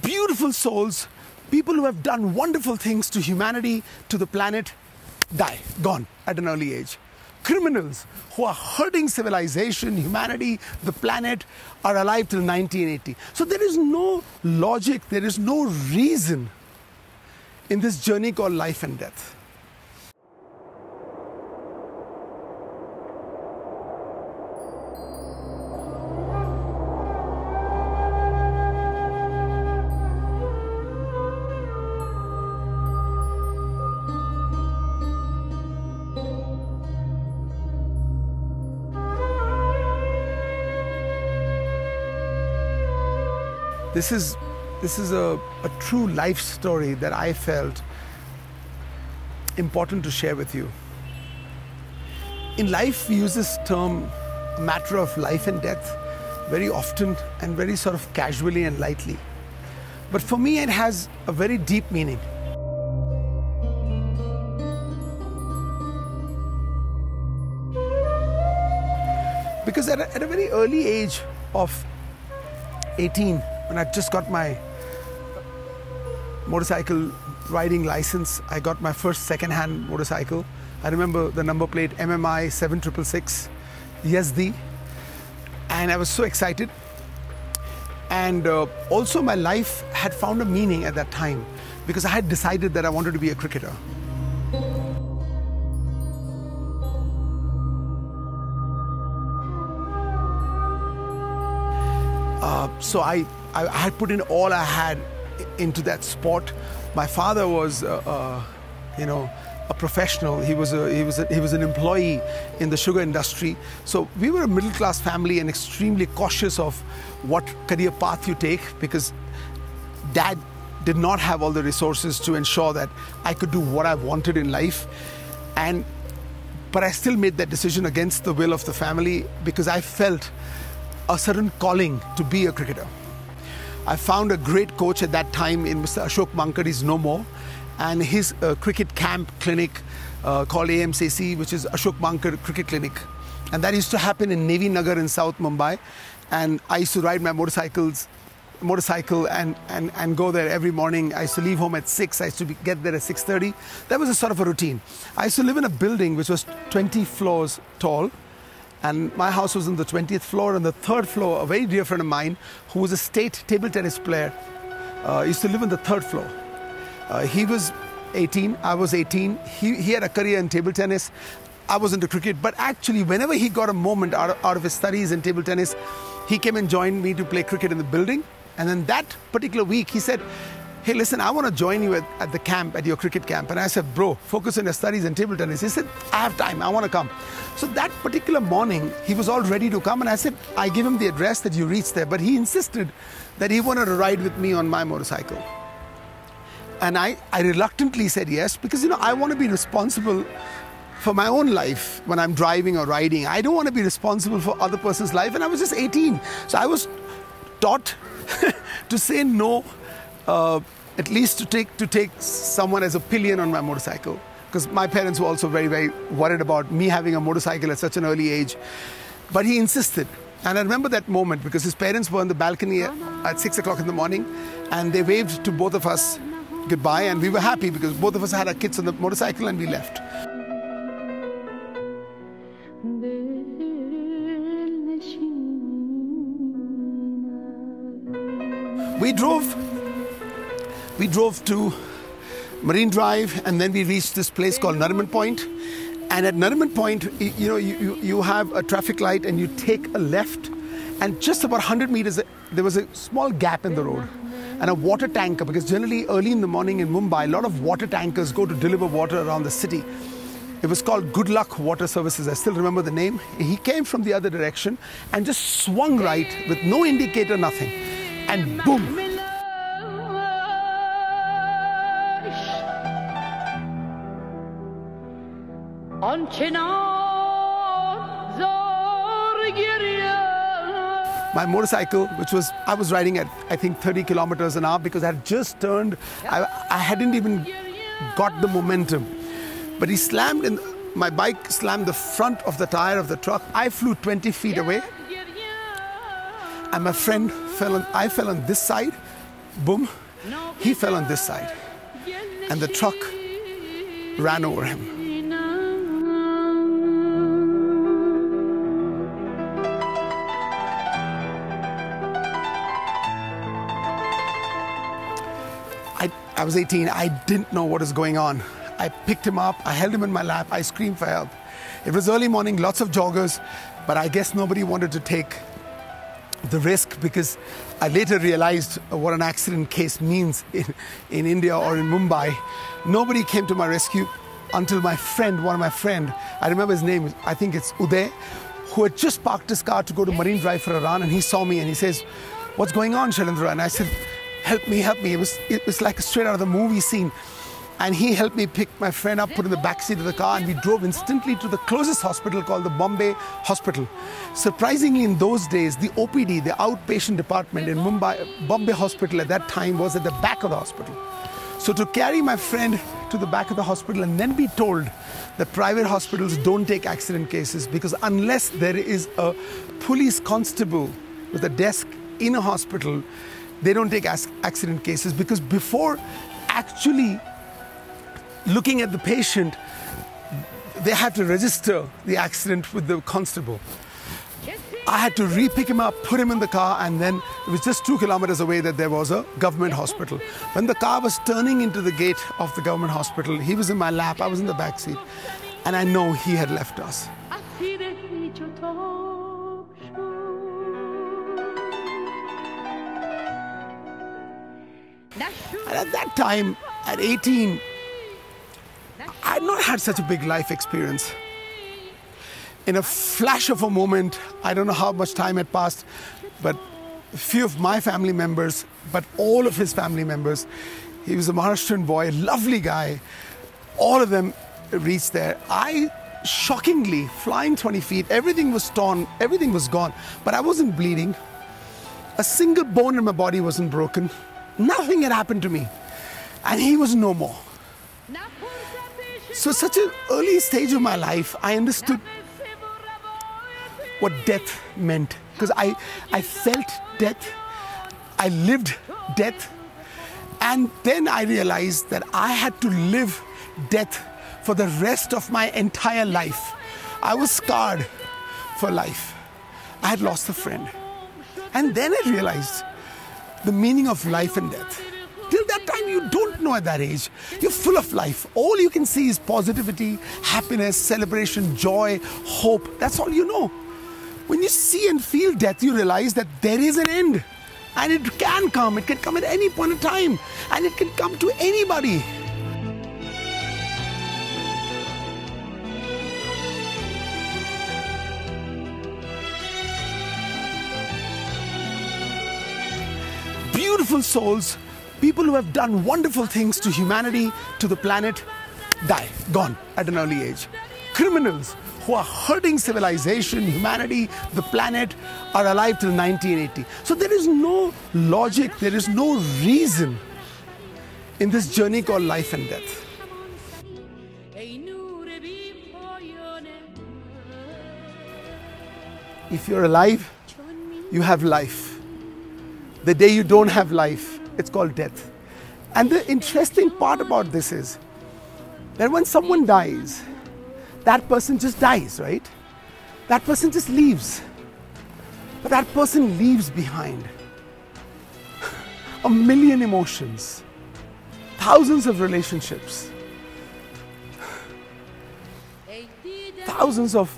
beautiful souls, people who have done wonderful things to humanity, to the planet, die, gone at an early age. Criminals who are hurting civilization, humanity, the planet, are alive till 1980. So there is no logic, there is no reason in this journey called life and death. This is a true life story that I felt important to share with you. In life, we use this term, matter of life and death, very often and very sort of casually and lightly. But for me, it has a very deep meaning. Because at a very early age of 18, when I just got my motorcycle riding license, I got my first second-hand motorcycle. I remember the number plate MMI 7666, Yazdi. And I was so excited. And also my life had found a meaning at that time because I had decided that I wanted to be a cricketer. So I had put in all I had into that sport. My father was, a professional. He was an employee in the sugar industry. So we were a middle-class family and extremely cautious of what career path you take because Dad did not have all the resources to ensure that I could do what I wanted in life. But I still made that decision against the will of the family because I felt a certain calling to be a cricketer. I found a great coach at that time in Mr. Ashok Mankad, he's no more, and his cricket camp clinic called AMCC, which is Ashok Mankad Cricket Clinic. And that used to happen in Navi Nagar in South Mumbai. And I used to ride my motorcycle and go there every morning. I used to leave home at 6, I used to get there at 6:30. That was a sort of a routine. I used to live in a building which was 20 floors tall. And my house was on the 20th floor. On the 3rd floor, a very dear friend of mine, who was a state table tennis player, used to live on the 3rd floor. He was 18, I was 18. He had a career in table tennis. I was into cricket. But actually, whenever he got a moment out of his studies in table tennis, he came and joined me to play cricket in the building. And then that particular week, he said, hey, listen, I want to join you at the camp, at your cricket camp. And I said, bro, focus on your studies and table tennis. He said, I have time, I want to come. So that particular morning, he was all ready to come. And I said, I gave him the address that you reached there. But he insisted that he wanted to ride with me on my motorcycle. And I reluctantly said yes, because, I want to be responsible for my own life when I'm driving or riding. I don't want to be responsible for other person's life. And I was just 18. So I was taught to say no, at least to take someone as a pillion on my motorcycle, because my parents were also very, very worried about me having a motorcycle at such an early age. But he insisted. And I remember that moment because his parents were on the balcony at 6 o'clock in the morning and they waved to both of us goodbye, and we were happy because both of us had our kids on the motorcycle and we left. We drove to Marine Drive, and then we reached this place called Nariman Point. And at Nariman Point, you have a traffic light and you take a left, and just about 100 meters, there was a small gap in the road and a water tanker, because generally early in the morning in Mumbai, a lot of water tankers go to deliver water around the city. It was called Good Luck Water Services. I still remember the name. He came from the other direction and just swung right with no indicator, nothing. And boom. My motorcycle, which was, I was riding at, I think, 30 kilometers an hour, because I had just turned, I hadn't even got the momentum. But he slammed in, my bike slammed the front of the tire of the truck. I flew 20 feet away. And my friend fell on, I fell on this side. boom, he fell on this side and the truck ran over him. I was 18, I didn't know what was going on. I picked him up, I held him in my lap, I screamed for help. It was early morning, lots of joggers, but I guess nobody wanted to take the risk because I later realized what an accident case means in India or in Mumbai. Nobody came to my rescue until my friend, I remember his name, I think it's Uday, who had just parked his car to go to Marine Drive for a run, and he saw me and he says, "What's going on, Shailendra?" And I said, "Help me, help me." It was like straight out of the movie scene. And he helped me pick my friend up, put in the backseat of the car, and we drove instantly to the closest hospital called the Bombay Hospital. Surprisingly, in those days, the OPD, the outpatient department in Mumbai, Bombay Hospital at that time was at the back of the hospital. So to carry my friend to the back of the hospital and then be told that private hospitals don't take accident cases because unless there is a police constable with a desk in a hospital, they don't take accident cases, because before actually looking at the patient, they had to register the accident with the constable. I had to re-pick him up, put him in the car, and then it was just 2 kilometers away that there was a government hospital. When the car was turning into the gate of the government hospital, he was in my lap, I was in the back seat, and I know he had left us. And at that time, at 18, I had not had such a big life experience. In a flash of a moment, I don't know how much time had passed, but a few of my family members, but all of his family members, he was a Maharashtrian boy, lovely guy, all of them reached there. I, shockingly, flying 20 feet, everything was torn, everything was gone, but I wasn't bleeding. A single bone in my body wasn't broken. Nothing had happened to me, and he was no more. So such an early stage of my life, I understood what death meant, because I felt death, I lived death, and then I realized that I had to live death for the rest of my entire life. I was scarred for life. I had lost a friend, and then I realized the meaning of life and death. Till that time, you don't know at that age. You're full of life. All you can see is positivity, happiness, celebration, joy, hope. That's all you know. When you see and feel death, you realize that there is an end. And it can come. It can come at any point in time. And it can come to anybody. Beautiful souls, people who have done wonderful things to humanity, to the planet, die, gone at an early age. Criminals who are hurting civilization, humanity, the planet, are alive till 1980. So there is no logic, there is no reason in this journey called life and death. If you're alive, you have life. The day you don't have life, it's called death. And the interesting part about this is that when someone dies, that person just dies, right? That person just leaves. But that person leaves behind a million emotions, thousands of relationships, thousands of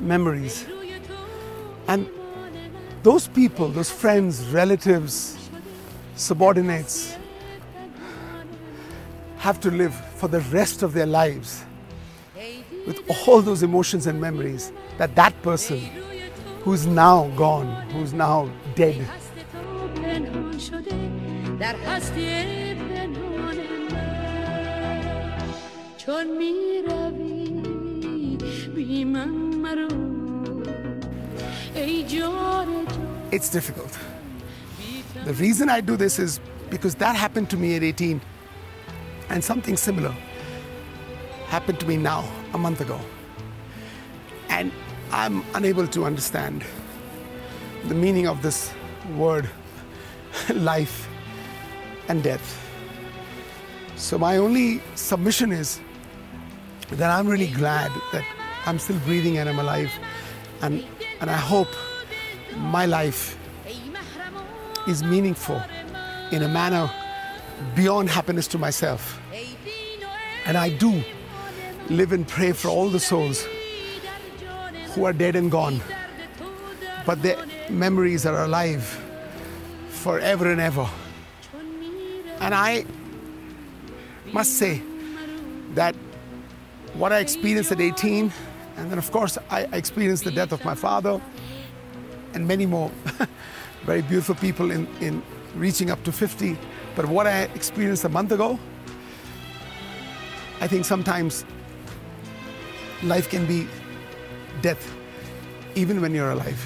memories. And those people, those friends, relatives, subordinates, have to live for the rest of their lives with all those emotions and memories that that person who's now gone, who's now dead. It's difficult. The reason I do this is because that happened to me at 18, and something similar happened to me now, a month ago. And I'm unable to understand the meaning of this word, life. and death. So my only submission is that I'm really glad that I'm still breathing and I'm alive, and I hope my life is meaningful in a manner beyond happiness to myself. And I do live and pray for all the souls who are dead and gone, but their memories are alive forever and ever. And I must say that what I experienced at 18, and then of course I experienced the death of my father and many more very beautiful people in reaching up to 50. But what I experienced a month ago, I think sometimes life can be death, even when you're alive.